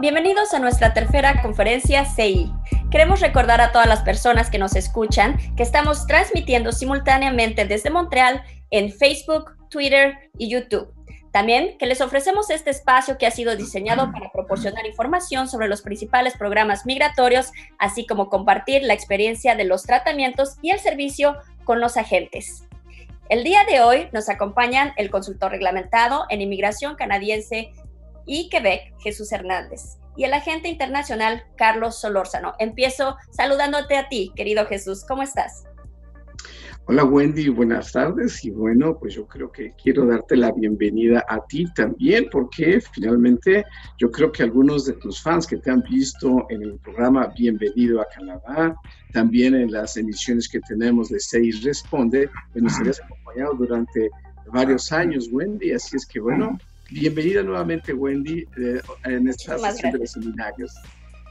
Bienvenidos a nuestra tercera conferencia CI. Queremos recordar a todas las personas que nos escuchan que estamos transmitiendo simultáneamente desde Montreal en Facebook, Twitter y YouTube. También que les ofrecemos este espacio que ha sido diseñado para proporcionar información sobre los principales programas migratorios, así como compartir la experiencia de los tratamientos y el servicio con los agentes. El día de hoy nos acompañan el consultor reglamentado en inmigración canadiense y Quebec, Jesús Hernández, y el agente internacional, Carlos Solórzano. Empiezo saludándote a ti, querido Jesús. ¿Cómo estás? Hola, Wendy. Buenas tardes. Y bueno, pues yo creo que quiero darte la bienvenida a ti también, porque finalmente yo creo que algunos de tus fans que te han visto en el programa Bienvenido a Canadá, también en las emisiones que tenemos de CI Responde, pues nos habías acompañado durante varios años, Wendy. Así es que, bueno, bienvenida nuevamente, Wendy, en esta sesión de los seminarios.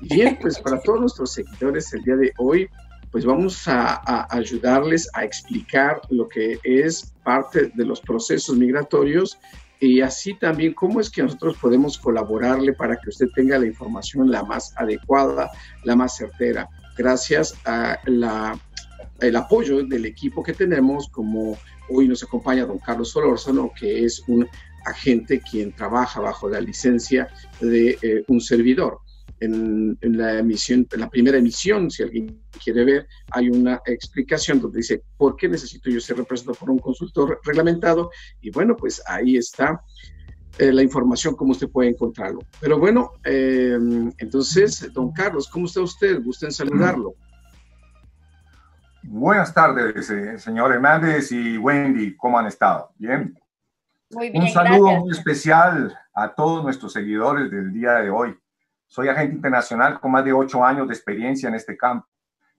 Bien, pues para todos nuestros seguidores el día de hoy, pues vamos a ayudarles a explicar lo que es parte de los procesos migratorios y así también cómo es que nosotros podemos colaborarle para que usted tenga la información la más adecuada, la más certera, gracias a el apoyo del equipo que tenemos, como hoy nos acompaña don Carlos Solórzano, que es un agente quien trabaja bajo la licencia de un servidor. En la primera emisión, si alguien quiere ver, hay una explicación donde dice ¿por qué necesito yo ser representado por un consultor reglamentado? Y bueno, pues ahí está la información, cómo usted puede encontrarlo. Pero bueno, entonces, don Carlos, ¿cómo está usted? Gusto en saludarlo. Buenas tardes, señor Hernández y Wendy, ¿cómo han estado? ¿Bien? Muy bien, un saludo muy especial a todos nuestros seguidores del día de hoy. Soy agente internacional con más de 8 años de experiencia en este campo.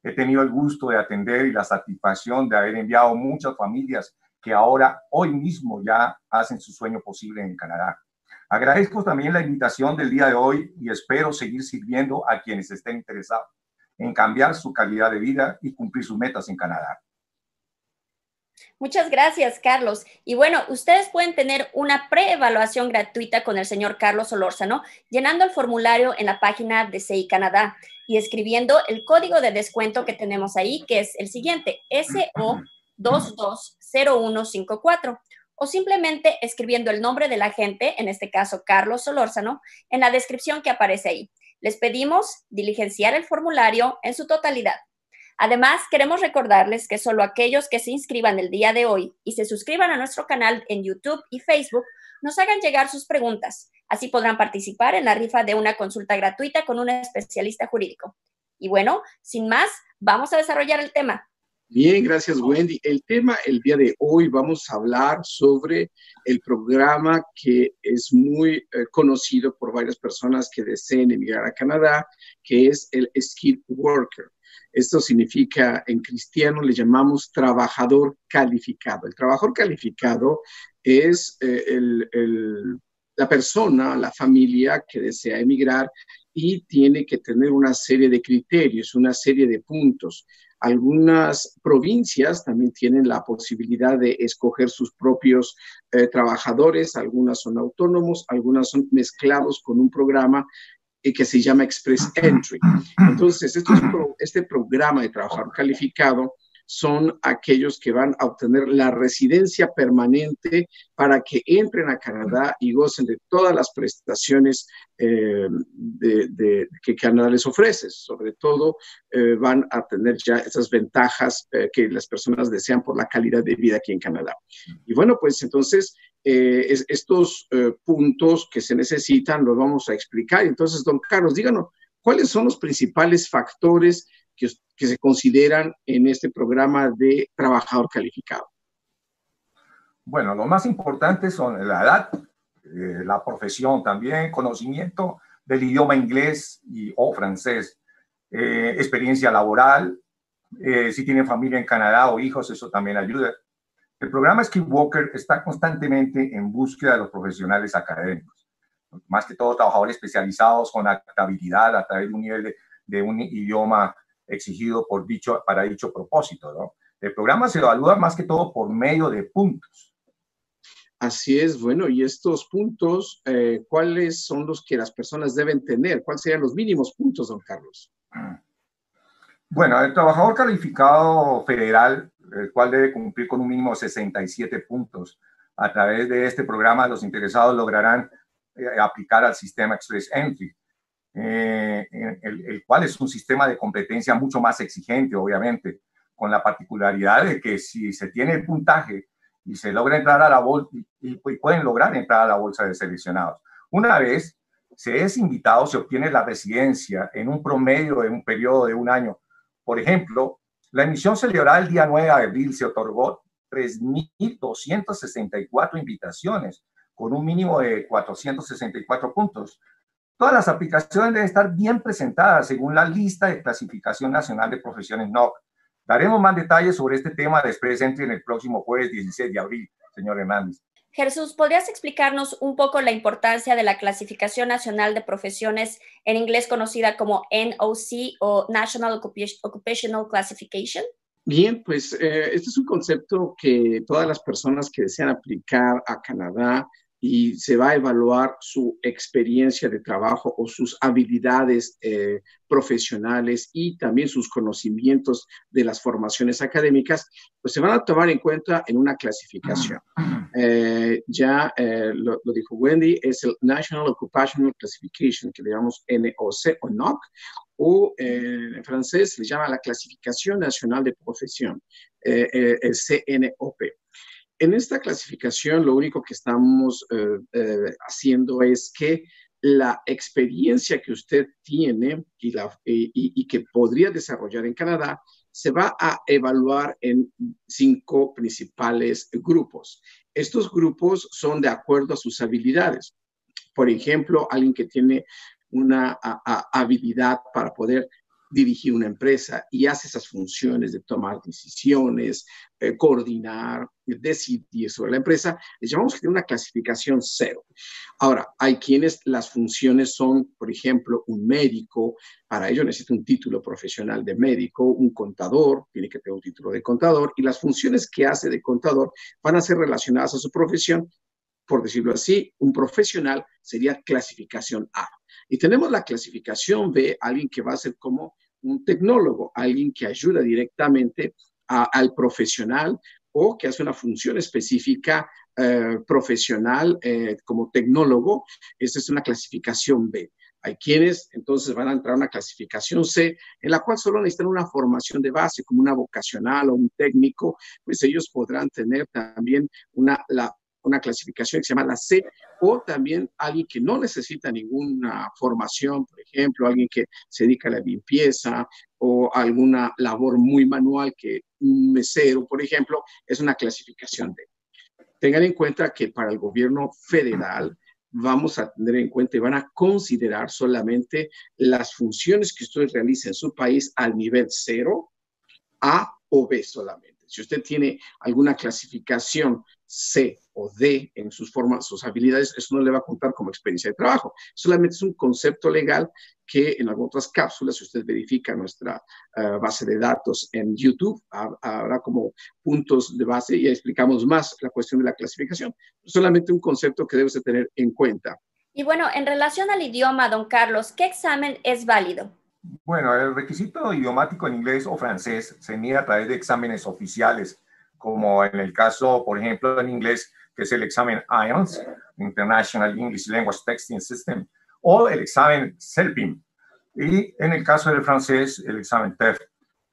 He tenido el gusto de atender y la satisfacción de haber enviado muchas familias que ahora, hoy mismo, ya hacen su sueño posible en Canadá. Agradezco también la invitación del día de hoy y espero seguir sirviendo a quienes estén interesados en cambiar su calidad de vida y cumplir sus metas en Canadá. Muchas gracias, Carlos. Y bueno, ustedes pueden tener una preevaluación gratuita con el señor Carlos Solórzano llenando el formulario en la página de CI Canadá y escribiendo el código de descuento que tenemos ahí, que es el siguiente, SO220154, o simplemente escribiendo el nombre del agente, en este caso Carlos Solórzano, en la descripción que aparece ahí. Les pedimos diligenciar el formulario en su totalidad. Además, queremos recordarles que solo aquellos que se inscriban el día de hoy y se suscriban a nuestro canal en YouTube y Facebook nos hagan llegar sus preguntas. Así podrán participar en la rifa de una consulta gratuita con un especialista jurídico. Y bueno, sin más, vamos a desarrollar el tema. Bien, gracias, Wendy. El tema el día de hoy vamos a hablar sobre el programa que es muy conocido por varias personas que deseen emigrar a Canadá, que es el Skilled Worker. Esto significa, en cristiano le llamamos trabajador calificado. El trabajador calificado es la persona, la familia que desea emigrar y tiene que tener una serie de criterios, una serie de puntos. Algunas provincias también tienen la posibilidad de escoger sus propios trabajadores, algunas son autónomos, algunas son mezclados con un programa que se llama Express Entry. Entonces, este programa de trabajador calificado son aquellos que van a obtener la residencia permanente para que entren a Canadá y gocen de todas las prestaciones que Canadá les ofrece. Sobre todo, van a tener ya esas ventajas que las personas desean por la calidad de vida aquí en Canadá. Y bueno, pues entonces, estos puntos que se necesitan los vamos a explicar. Entonces, don Carlos, díganos, ¿cuáles son los principales factores que se consideran en este programa de trabajador calificado? Bueno, lo más importante son la edad, la profesión también, conocimiento del idioma inglés o francés, experiencia laboral, si tienen familia en Canadá o hijos, eso también ayuda. El programa Skilled Worker está constantemente en búsqueda de los profesionales académicos, más que todo trabajadores especializados con adaptabilidad a través de un nivel de un idioma exigido para dicho propósito, ¿no? El programa se evalúa más que todo por medio de puntos. Así es, bueno, y estos puntos, ¿cuáles son los que las personas deben tener? ¿Cuáles serían los mínimos puntos, don Carlos? Bueno, el trabajador calificado federal, el cual debe cumplir con un mínimo de 67 puntos. A través de este programa, los interesados lograrán aplicar al sistema Express Entry, el cual es un sistema de competencia mucho más exigente, obviamente, con la particularidad de que si se tiene el puntaje, y se logra entrar a la bolsa, y pueden lograr entrar a la bolsa de seleccionados. Una vez se es invitado, se obtiene la residencia en un promedio de un periodo de un año. Por ejemplo, la emisión celebrada el día 9 de abril se otorgó 3.264 invitaciones, con un mínimo de 464 puntos. Todas las aplicaciones deben estar bien presentadas según la lista de clasificación nacional de profesiones NOC. Daremos más detalles sobre este tema de Express Entry en el próximo jueves 16 de abril, señor Hernández. Jesús, ¿podrías explicarnos un poco la importancia de la clasificación nacional de profesiones, en inglés conocida como NOC o National Occupational Classification? Bien, pues este es un concepto que todas las personas que desean aplicar a Canadá y se va a evaluar su experiencia de trabajo o sus habilidades profesionales y también sus conocimientos de las formaciones académicas, pues se van a tomar en cuenta en una clasificación. Ya lo dijo Wendy, es el National Occupational Classification, que le llamamos NOC o NOC, o en francés se le llama la Clasificación Nacional de Profesión, el CNOP. En esta clasificación, lo único que estamos haciendo es que la experiencia que usted tiene y que podría desarrollar en Canadá se va a evaluar en 5 principales grupos. Estos grupos son de acuerdo a sus habilidades. Por ejemplo, alguien que tiene una habilidad para poder dirigir una empresa y hace esas funciones de tomar decisiones, coordinar, decidir sobre la empresa, les llamamos que tiene una clasificación 0. Ahora, hay quienes las funciones son, por ejemplo, un médico, para ello necesita un título profesional de médico, un contador, tiene que tener un título de contador, y las funciones que hace de contador van a ser relacionadas a su profesión. Por decirlo así, un profesional sería clasificación A. Y tenemos la clasificación B, alguien que va a ser como un tecnólogo, alguien que ayuda directamente al profesional o que hace una función específica profesional como tecnólogo. Esta es una clasificación B. Hay quienes entonces van a entrar a una clasificación C, en la cual solo necesitan una formación de base, como una vocacional o un técnico, pues ellos podrán tener también una clasificación que se llama la C, o también alguien que no necesita ninguna formación, por ejemplo, alguien que se dedica a la limpieza o alguna labor muy manual, que un mesero, por ejemplo, es una clasificación D. Tengan en cuenta que para el gobierno federal vamos a tener en cuenta y van a considerar solamente las funciones que usted realiza en su país al nivel 0, A o B solamente. Si usted tiene alguna clasificación C o D en sus formas, sus habilidades, eso no le va a contar como experiencia de trabajo. Solamente es un concepto legal que en algunas otras cápsulas, si usted verifica nuestra base de datos en YouTube, habrá como puntos de base y explicamos más la cuestión de la clasificación. Solamente un concepto que debes de tener en cuenta. Y bueno, en relación al idioma, don Carlos, ¿qué examen es válido? Bueno, el requisito idiomático en inglés o francés se mide a través de exámenes oficiales, como en el caso, por ejemplo, en inglés, que es el examen IELTS, International English Language Testing System, o el examen CELPIP. Y en el caso del francés, el examen TEF,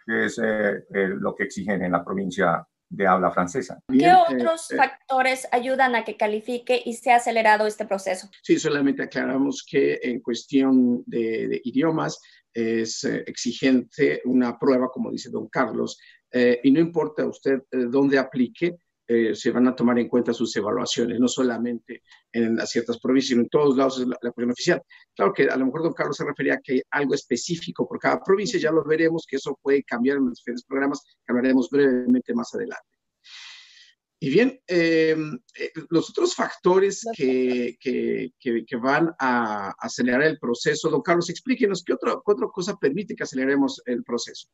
que es lo que exigen en la provincia de habla francesa. ¿Qué otros factores ayudan a que califique y sea acelerado este proceso? Sí, solamente aclaramos que en cuestión de idiomas es exigente una prueba, como dice don Carlos, y no importa usted dónde aplique, se van a tomar en cuenta sus evaluaciones, no solamente en las ciertas provincias, sino en todos lados es la cuestión oficial. Claro que a lo mejor don Carlos se refería a que hay algo específico por cada provincia, ya lo veremos, que eso puede cambiar en los diferentes programas, que hablaremos brevemente más adelante. Y bien, los otros factores que van a acelerar el proceso, don Carlos, explíquenos, ¿qué otra cosa permite que aceleremos el proceso?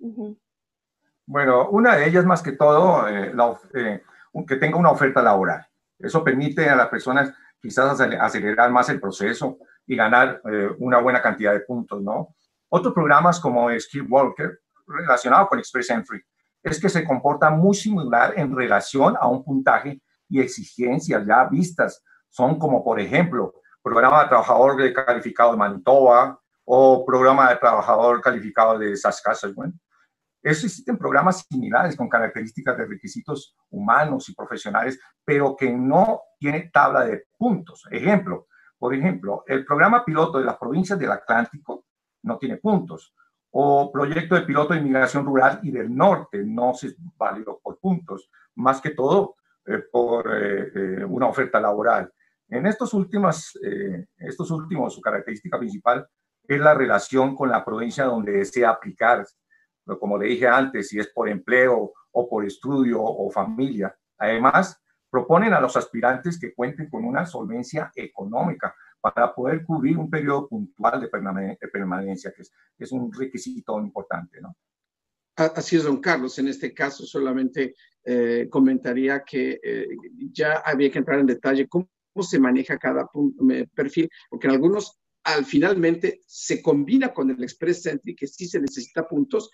Bueno, una de ellas, más que todo, que tenga una oferta laboral. Eso permite a las personas quizás acelerar más el proceso y ganar una buena cantidad de puntos, ¿no? Otros programas como Skilled Worker, relacionado con Express Entry, es que se comporta muy similar en relación a un puntaje y exigencias ya vistas. Son como, por ejemplo, Programa de Trabajador Calificado de Manitoba o Programa de Trabajador Calificado de Saskatchewan. Existen programas similares con características de requisitos humanos y profesionales, pero que no tiene tabla de puntos. Ejemplo, por ejemplo, el programa piloto de las provincias del Atlántico no tiene puntos, o proyecto de piloto de inmigración rural y del norte, no es válido por puntos, más que todo por una oferta laboral. En estos últimos, su característica principal es la relación con la provincia donde desea aplicar, como le dije antes, si es por empleo o por estudio o familia. Además, proponen a los aspirantes que cuenten con una solvencia económica para poder cubrir un periodo puntual de permanencia, que es un requisito importante, ¿no? Así es, don Carlos. En este caso solamente comentaría que ya había que entrar en detalle cómo se maneja cada perfil, porque en algunos finalmente se combina con el Express Entry, que sí se necesita puntos,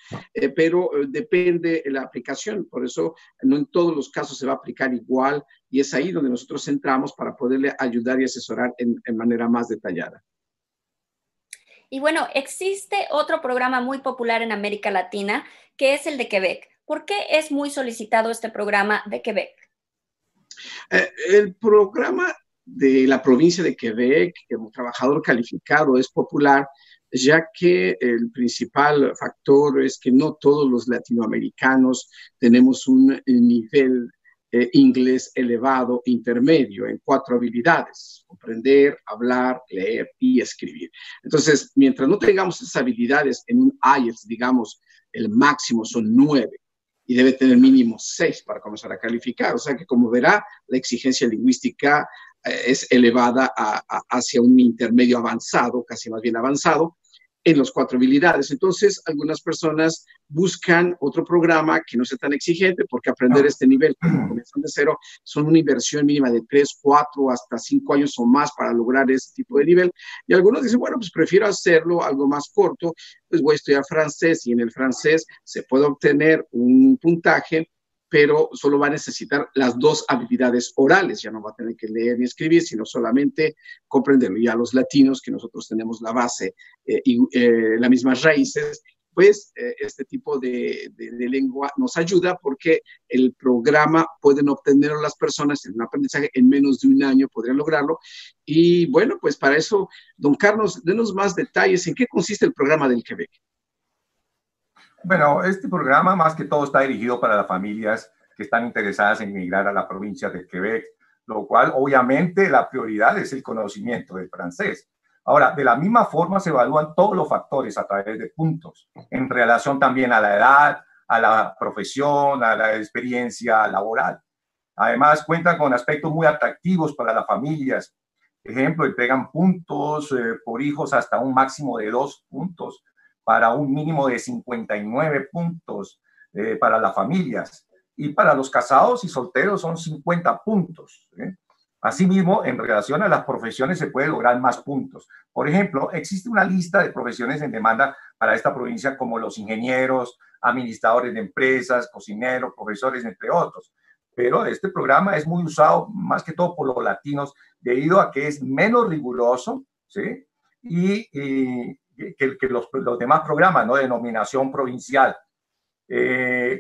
pero depende de la aplicación. Por eso no en todos los casos se va a aplicar igual, y es ahí donde nosotros entramos para poderle ayudar y asesorar en manera más detallada. Y bueno, existe otro programa muy popular en América Latina, que es el de Quebec. ¿Por qué es muy solicitado este programa de Quebec? El programa de la provincia de Quebec, como trabajador calificado, es popular, ya que el principal factor es que no todos los latinoamericanos tenemos un nivel inglés elevado intermedio en 4 habilidades: comprender, hablar, leer y escribir. Entonces, mientras no tengamos esas habilidades en un IELTS, digamos, el máximo son 9. Y debe tener mínimo 6 para comenzar a calificar. O sea que, como verá, la exigencia lingüística es elevada hacia un intermedio avanzado, casi más bien avanzado, en las 4 habilidades. Entonces, algunas personas buscan otro programa que no sea tan exigente, porque aprender este nivel, comenzando de cero, son una inversión mínima de 3, 4, hasta 5 años o más para lograr ese tipo de nivel. Y algunos dicen, bueno, pues prefiero hacerlo algo más corto, pues voy a estudiar francés, y en el francés se puede obtener un puntaje, pero solo va a necesitar las 2 habilidades orales, ya no va a tener que leer ni escribir, sino solamente comprenderlo. Y a los latinos, que nosotros tenemos la base y las mismas raíces, pues este tipo de lengua nos ayuda, porque el programa pueden obtenerlo las personas en un aprendizaje en menos de un año, podrían lograrlo. Y bueno, pues para eso, don Carlos, denos más detalles, ¿en qué consiste el programa del Quebec? Bueno, este programa más que todo está dirigido para las familias que están interesadas en emigrar a la provincia de Quebec, lo cual obviamente la prioridad es el conocimiento del francés. Ahora, de la misma forma se evalúan todos los factores a través de puntos, en relación también a la edad, a la profesión, a la experiencia laboral. Además, cuentan con aspectos muy atractivos para las familias. Por ejemplo, entregan puntos por hijos hasta un máximo de 2 puntos, para un mínimo de 59 puntos para las familias. Y para los casados y solteros son 50 puntos, ¿eh? Asimismo, en relación a las profesiones se puede lograr más puntos. Por ejemplo, existe una lista de profesiones en demanda para esta provincia, como los ingenieros, administradores de empresas, cocineros, profesores, entre otros. Pero este programa es muy usado más que todo por los latinos, debido a que es menos riguroso, ¿sí? Que los demás programas, ¿no?, de denominación provincial,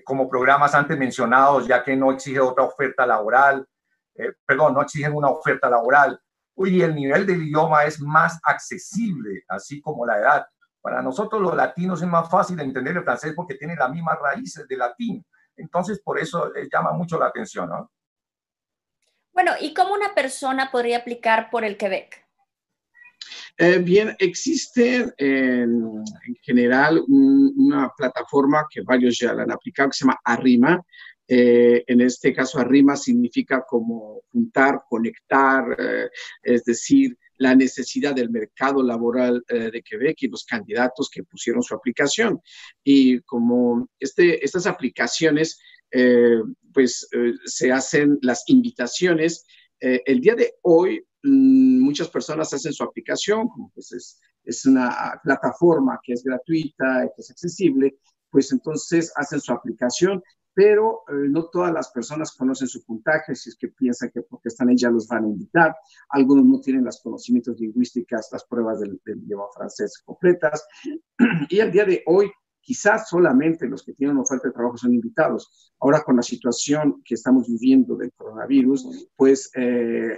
como programas antes mencionados, ya que no exigen una oferta laboral. Y el nivel del idioma es más accesible, así como la edad. Para nosotros los latinos es más fácil entender el francés porque tiene las mismas raíces de latín. Entonces, por eso llama mucho la atención, ¿no? Bueno, ¿y cómo una persona podría aplicar por el Quebec? Bien, existe en general una plataforma que varios ya la han aplicado, que se llama Arrima. En este caso, Arrima significa como juntar, conectar, es decir, la necesidad del mercado laboral de Quebec y los candidatos que pusieron su aplicación. Y como estas aplicaciones, pues se hacen las invitaciones El día de hoy, muchas personas hacen su aplicación, como pues es una plataforma que es gratuita, que es accesible, pues entonces hacen su aplicación, pero no todas las personas conocen su puntaje, si es que piensan que porque están ahí ya los van a invitar. Algunos no tienen los conocimientos lingüísticos, las pruebas del idioma francés completas, y el día de hoy, quizás solamente los que tienen una oferta de trabajo son invitados. Ahora, con la situación que estamos viviendo del coronavirus, pues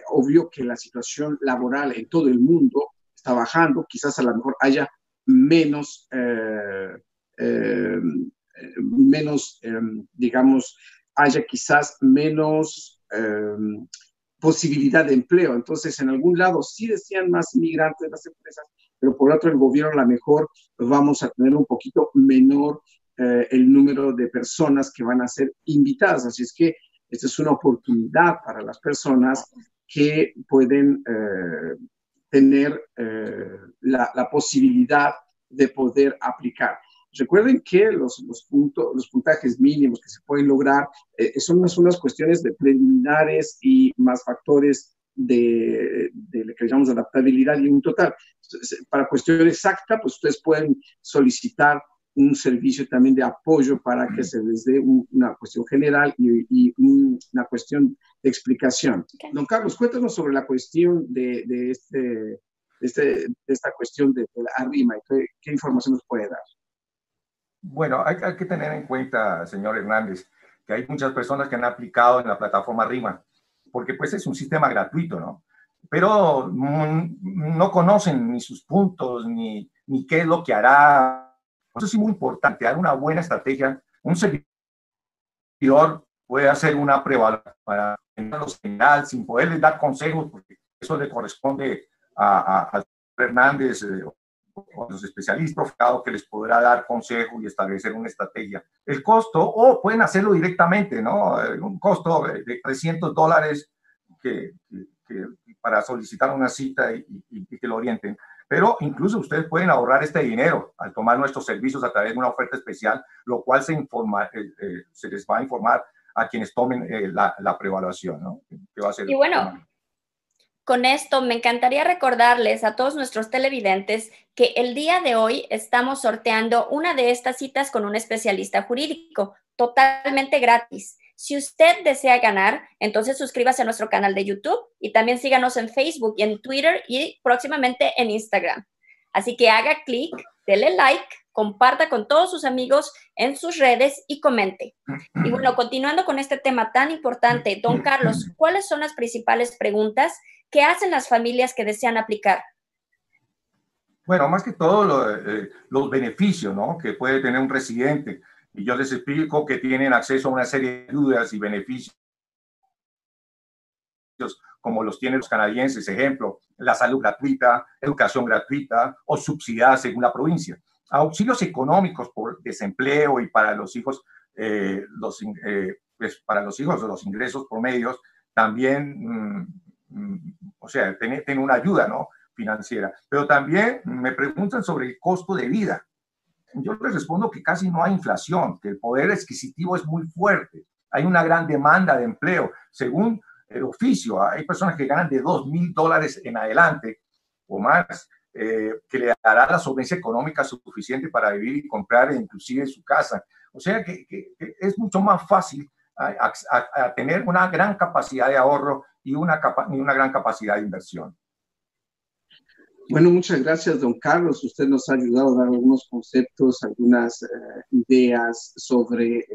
obvio que la situación laboral en todo el mundo está bajando. Quizás a lo mejor haya menos posibilidad de empleo. Entonces, en algún lado sí desean más migrantes las empresas, pero por otro, el gobierno a lo mejor vamos a tener un poquito menor el número de personas que van a ser invitadas. Así es que esta es una oportunidad para las personas que pueden tener la posibilidad de poder aplicar. Recuerden que los puntajes mínimos que se pueden lograr son unas cuestiones de preliminares y más factores de lo que llamamos adaptabilidad y un total. Para cuestión exacta, pues ustedes pueden solicitar un servicio también de apoyo para que se les dé una cuestión general y una cuestión de explicación. Okay. Don Carlos, cuéntanos sobre la cuestión de esta cuestión de la Arrima y qué información nos puede dar. Bueno, hay que tener en cuenta, señor Hernández, que hay muchas personas que han aplicado en la plataforma Arrima, porque pues es un sistema gratuito, ¿no? Pero no conocen ni sus puntos, ni qué es lo que hará. Eso es muy importante, dar una buena estrategia. Un servidor puede hacer una preevaluación para los general, sin poderles dar consejos, porque eso le corresponde a Hernández o a los especialistas que les podrá dar consejos y establecer una estrategia. El costo, o pueden hacerlo directamente, ¿no? Un costo de $300 que para solicitar una cita y que lo orienten. Pero incluso ustedes pueden ahorrar este dinero al tomar nuestros servicios a través de una oferta especial, lo cual se les va a informar a quienes tomen la preevaluación, ¿no? Que va a ser, y bueno, con esto me encantaría recordarles a todos nuestros televidentes que el día de hoy estamos sorteando una de estas citas con un especialista jurídico, totalmente gratis. Si usted desea ganar, entonces suscríbase a nuestro canal de YouTube y también síganos en Facebook y en Twitter y próximamente en Instagram. Así que haga clic, dele like, comparta con todos sus amigos en sus redes y comente. Y bueno, continuando con este tema tan importante, don Carlos, ¿cuáles son las principales preguntas que hacen las familias que desean aplicar? Bueno, más que todo los beneficios, ¿no?, que puede tener un residente. Y yo les explico que tienen acceso a una serie de ayudas y beneficios como los tienen los canadienses, ejemplo, la salud gratuita, educación gratuita o subsidiada según la provincia. Auxilios económicos por desempleo y para los hijos, los ingresos promedios también, o sea, tienen una ayuda, ¿no?, financiera. Pero también me preguntan sobre el costo de vida. Yo les respondo que casi no hay inflación, que el poder adquisitivo es muy fuerte. Hay una gran demanda de empleo. Según el oficio, hay personas que ganan de $2,000 en adelante o más, que le dará la solvencia económica suficiente para vivir y comprar inclusive su casa. O sea que es mucho más fácil a tener una gran capacidad de ahorro y una gran capacidad de inversión. Bueno, muchas gracias, don Carlos. Usted nos ha ayudado a dar algunos conceptos, algunas ideas sobre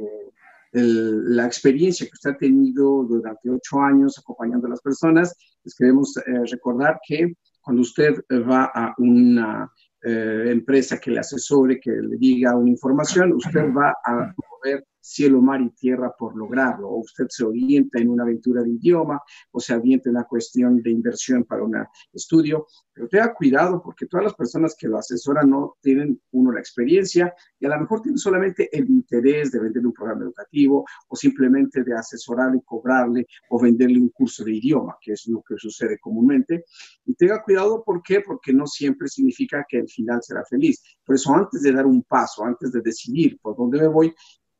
la experiencia que usted ha tenido durante 8 años acompañando a las personas. Les queremos recordar que cuando usted va a una empresa que le asesore, que le diga una información, usted va a mover cielo, mar y tierra por lograrlo. O usted se orienta en una aventura de idioma, o se avienta en una cuestión de inversión para un estudio. Pero tenga cuidado, porque todas las personas que lo asesoran no tienen, uno, la experiencia, y a lo mejor tienen solamente el interés de vender un programa educativo, o simplemente de asesorarle, cobrarle, o venderle un curso de idioma, que es lo que sucede comúnmente. Y tenga cuidado, ¿por qué? Porque no siempre significa que el final será feliz. Por eso, antes de dar un paso, antes de decidir por dónde me voy,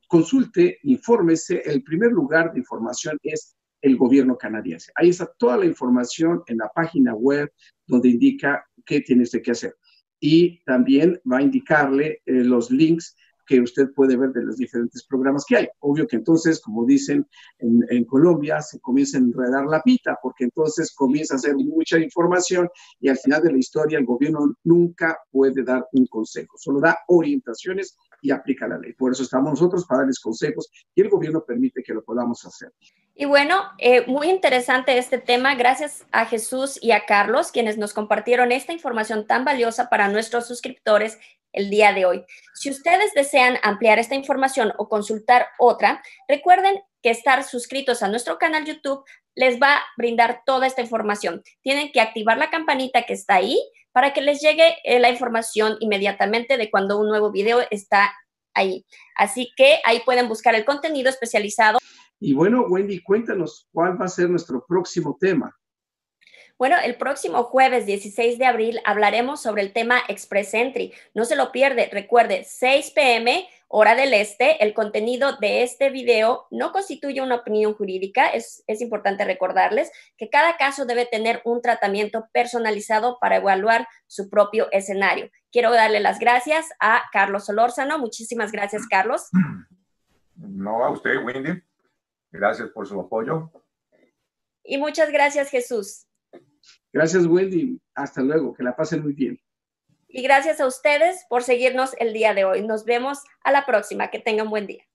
consulte, infórmese. El primer lugar de información es el gobierno canadiense. Ahí está toda la información en la página web donde indica qué tiene usted que hacer. Y también va a indicarle los links que usted puede ver de los diferentes programas que hay. Obvio que entonces, como dicen en Colombia, se comienza a enredar la pita, porque entonces comienza a hacer mucha información y al final de la historia el gobierno nunca puede dar un consejo, solo da orientaciones y aplica la ley. Por eso estamos nosotros para darles consejos y el gobierno permite que lo podamos hacer. Y bueno, muy interesante este tema. Gracias a Jesús y a Carlos, quienes nos compartieron esta información tan valiosa para nuestros suscriptores el día de hoy. Si ustedes desean ampliar esta información o consultar otra, recuerden que estar suscritos a nuestro canal YouTube les va a brindar toda esta información. Tienen que activar la campanita que está ahí para que les llegue la información inmediatamente de cuando un nuevo video está ahí. Así que ahí pueden buscar el contenido especializado. Y bueno, Wendy, cuéntanos cuál va a ser nuestro próximo tema. Bueno, el próximo jueves 16 de abril hablaremos sobre el tema Express Entry. No se lo pierde. Recuerde, 6 p.m., hora del este. El contenido de este video no constituye una opinión jurídica. Es importante recordarles que cada caso debe tener un tratamiento personalizado para evaluar su propio escenario. Quiero darle las gracias a Carlos Solórzano. Muchísimas gracias, Carlos. No, a usted, Wendy. Gracias por su apoyo. Y muchas gracias, Jesús. Gracias, Wendy. Hasta luego. Que la pasen muy bien. Y gracias a ustedes por seguirnos el día de hoy. Nos vemos a la próxima. Que tengan buen día.